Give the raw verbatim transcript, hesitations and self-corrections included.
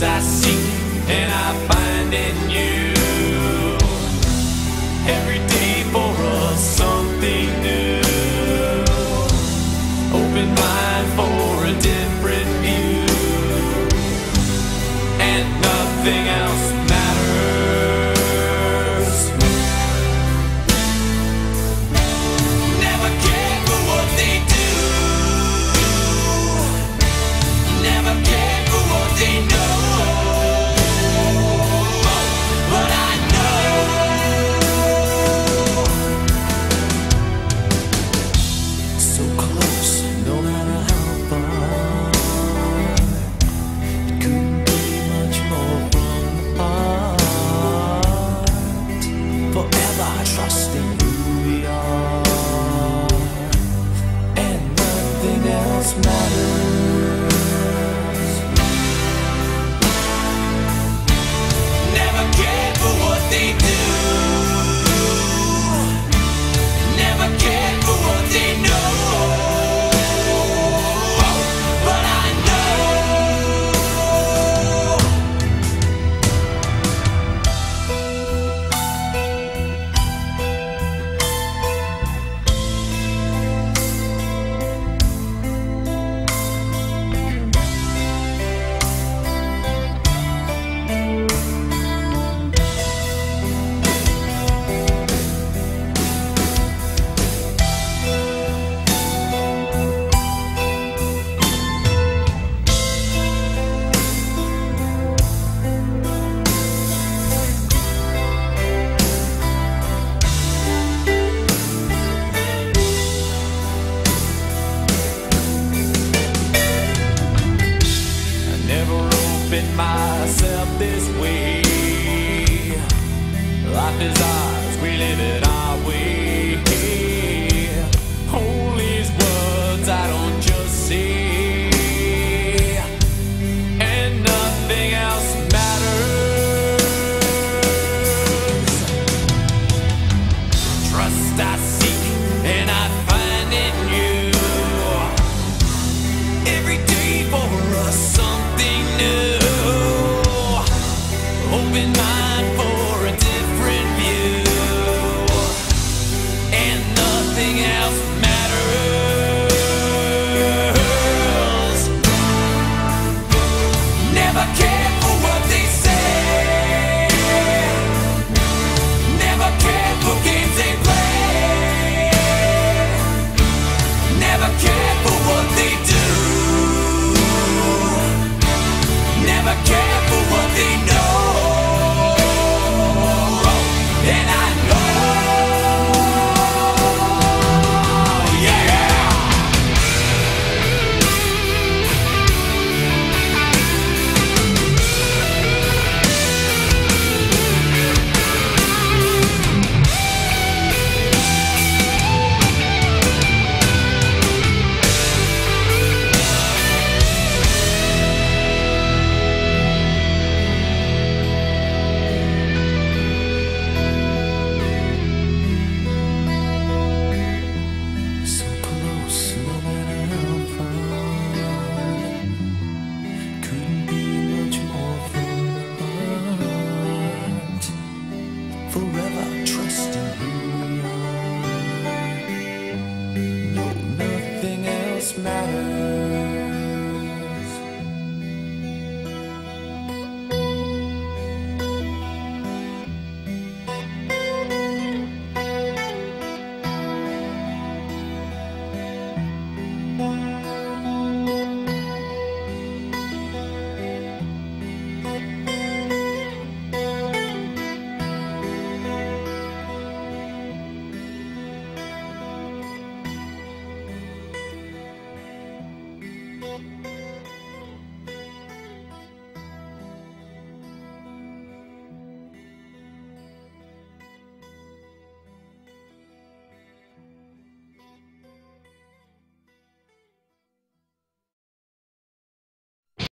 rest I seek and I find in you. Every day for us something new. Open mind for a different view, and nothing else matters. Never care for what they do, never care for what they know. Myself this way, life is ours, we live it our way. Holy words I don't just say.